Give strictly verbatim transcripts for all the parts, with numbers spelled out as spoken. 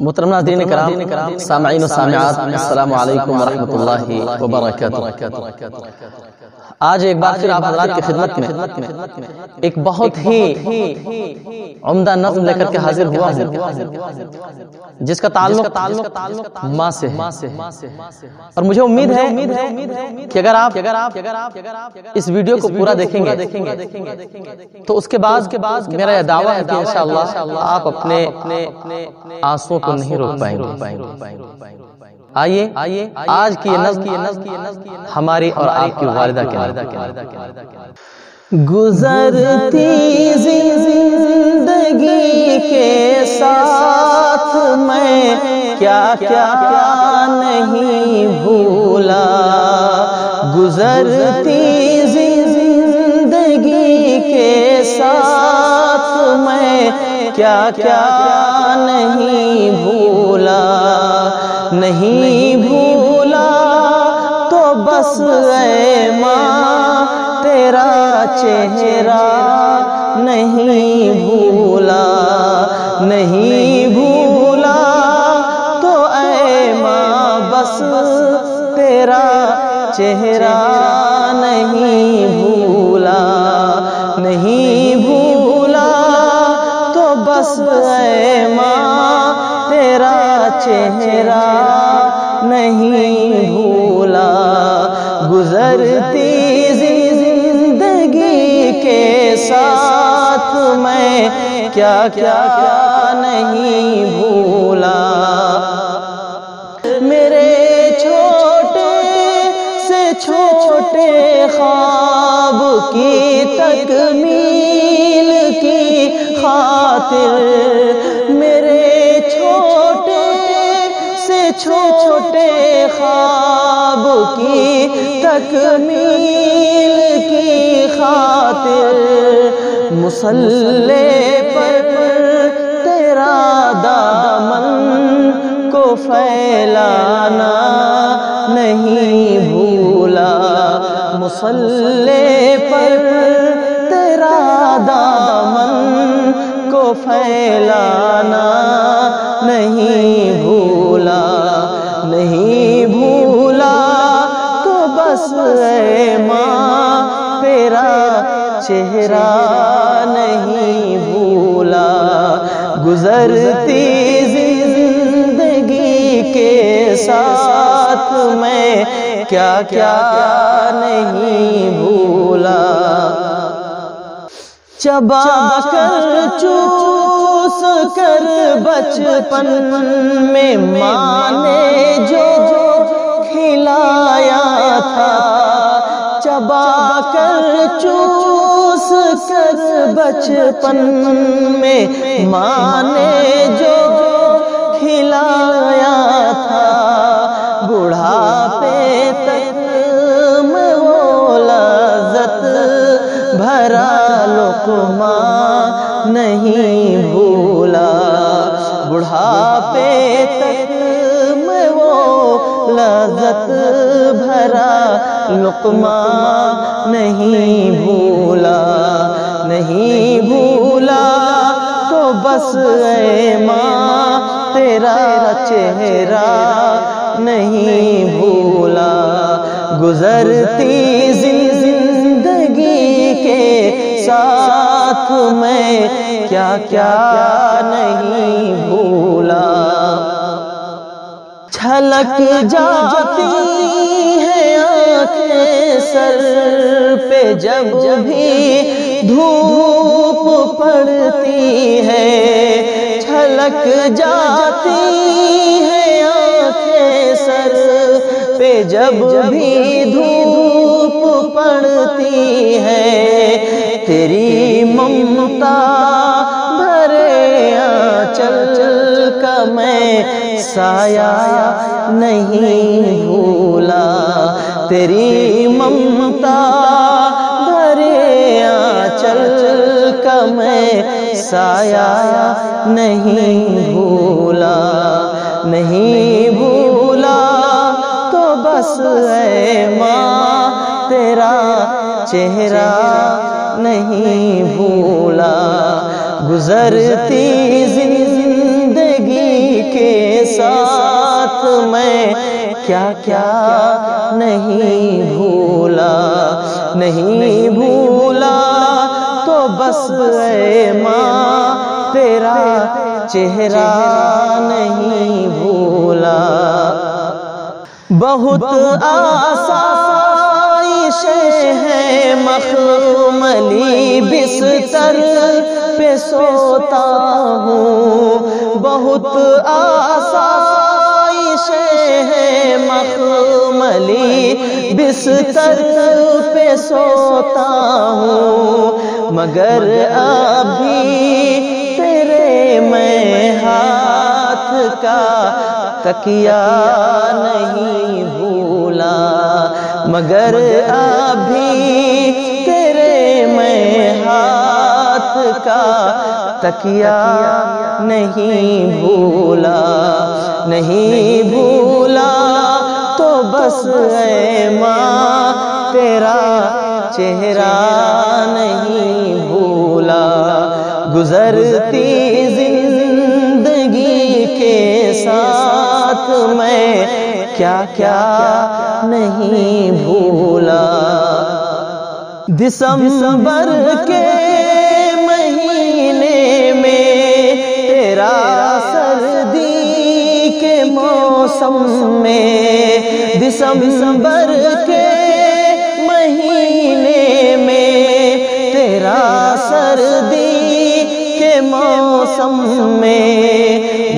मुहतरम नाज़रीन कराम, सामईन व सामिआत, अस्सलामु अलैकुम व रहमतुल्लाहि व बरकातहू। आज एक बार फिर आप हज़रात की खिदमत में एक बहुत ही उम्दा नज़्म लेकर के हाजिर हुआ हूं, जिसका ताल्लुक माँ से है। और मुझे उम्मीद है कि अगर आप इस वीडियो को पूरा देखेंगे तो उसके बाद मेरा यह दावा है कि इंशाअल्लाह आप अपने आंसुओं तो नहीं रोक पाएंगे। आइए आइए आज की नज़्म हमारी और आपकी वालिदा के। गुजरती जिंदगी के साथ मैं क्या क्या नहीं भूला, गुजरती जिंदगी के साथ मैं क्या क्या नहीं भूला, नहीं भूला तो बस ऐ माँ तेरा चेहरा नहीं भूला, नहीं भूला तो ऐ माँ बस तेरा चेहरा नहीं भूला, नहीं बस ऐ माँ तेरा चेहरा नहीं भूला। गुजरती जिंदगी के साथ मैं क्या क्या नहीं भूला, मेरे छोटे से छोटे ख्वाब की तकमील की खातिर, मेरे छोटे से छोटे ख्वाब की तकमील की खातिर, मुसल्ले पर तेरा दामन को फैलाना नहीं भूला, मुसल्ले पर तेरा दामन को फैलाना नहीं भूला, नहीं भूला तो बस ऐ माँ तेरा चेहरा नहीं भूला। गुजरती जिंदगी के साथ मैं क्या क्या नहीं भूला, चबा कर चूस कर बचपन में माँ ने जो खिलाया था, चबा कर चूस कर बचपन में माँ ने जो खिलाया था, बुढ़ापे तक में वो लज़्ज़त भरा लुक़मा नहीं भूला, बुढ़ापे तक में वो लज़्ज़त भरा लुक़मा नहीं भूला, नहीं भूला तो बस ऐ माँ तेरा चेहरा नहीं भूला। गुजरती जिंदगी के साथ मैं क्या क्या नहीं भूला, छलक जाती है आंखें सर पे जब भी धूप पड़ती है, छलक जाती है आंखें सर पे जब भी धूप पड़ती है, तेरी ममता भरे आंचल का मैं साया नहीं भूला, तेरी ममता भरे आंचल का मैं साया नहीं भूला, नहीं भूला तो बस ऐ माँ तेरा चेहरा नहीं भूला। गुजरती जिंदगी के क्या क्या नहीं भूला, नहीं भूला तो बस ऐ माँ तेरा चेहरा नहीं भूला। बहुत आसाइशें हैं मखमली बिस्तर पे सोता हूँ, बहुत आसाइशें हैं मखमली बिस्तर पे सोता हूँ, मगर अभी तेरे मैं हाथ का तकिया नहीं भूला, मगर अभी तेरे मैं हाथ का तकिया नहीं भूला। नहीं भूला तो बस ऐ माँ तेरा चेहरा नहीं भूला। गुजरती जिंदगी के साथ मैं क्या क्या नहीं भूला। दिसंबर के महीने में तेरा सर्दी के मौसम में, दिसंबर के महीने में तेरा सर्दी मौसम में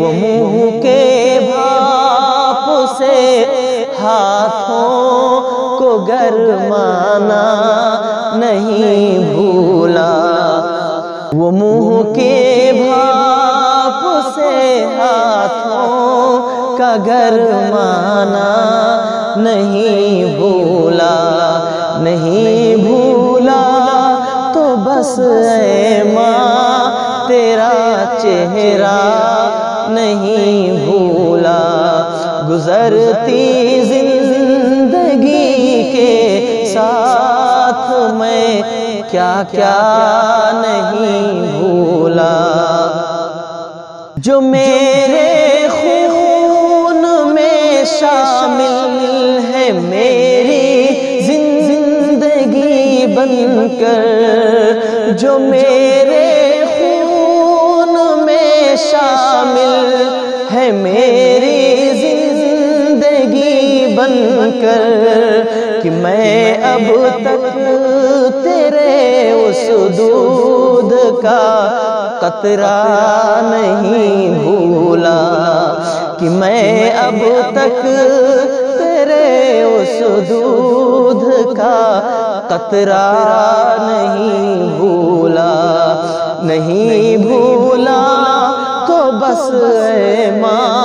वो मुँह के भाप से हाथों को गरमाना नहीं भूला, वो मुँह के भाप से हाथों का गरमाना नहीं भूला। नहीं भूला तो बस ऐ माँ तेरा चेहरा नहीं भूला। गुजरती जिंदगी के साथ मैं क्या क्या नहीं भूला। जो मेरे खून में शामिल है मेरी जिंदगी बनकर, जो मेरे शामिल है मेरी जिंदगी बनकर कि मैं अब तक तेरे उस दूध का कतरा नहीं भूला, कि मैं अब तक तेरे उस दूध का कतरा नहीं भूला। नहीं भूला बस ऐ माँ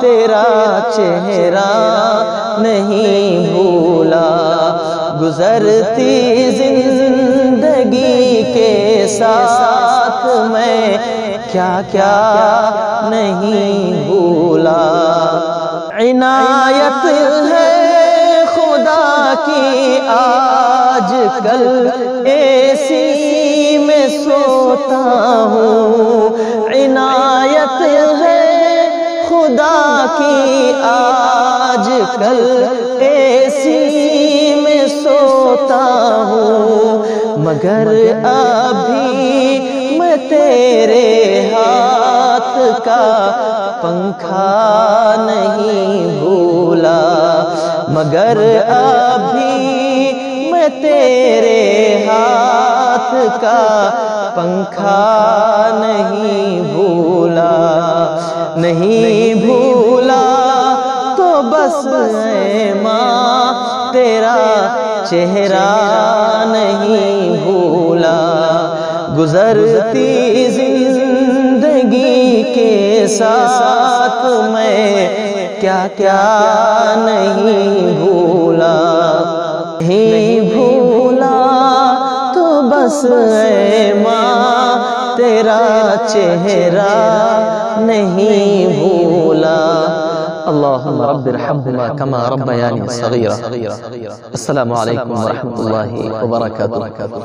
तेरा चेहरा नहीं भूला। गुजरती जिंदगी के साथ मैं क्या क्या नहीं भूला। इनायत है खुदा की आजकल ऐसी मैं सोता हूँ, इनायत है खुदा की आजकल ऐसी मैं सोता हूँ, मगर अभी मैं तेरे हाथ का पंखा नहीं भूला, मगर अभी मैं तेरे हाथ का पंखा नहीं भूला। नहीं भूला तो बस ऐ माँ तेरा चेहरा नहीं भूला। गुजरती जिंदगी के साथ मैं क्या क्या नहीं भूला। नहीं भूला तो बस ऐ माँ तेरा चेहरा नहीं भूला। अल्लाहुम्मा रब्बिर हमहुमा कमा रब्बयानी सगीरा। अस्सलामु अलैकुम व रहमतुल्लाहि व बरकातुहू।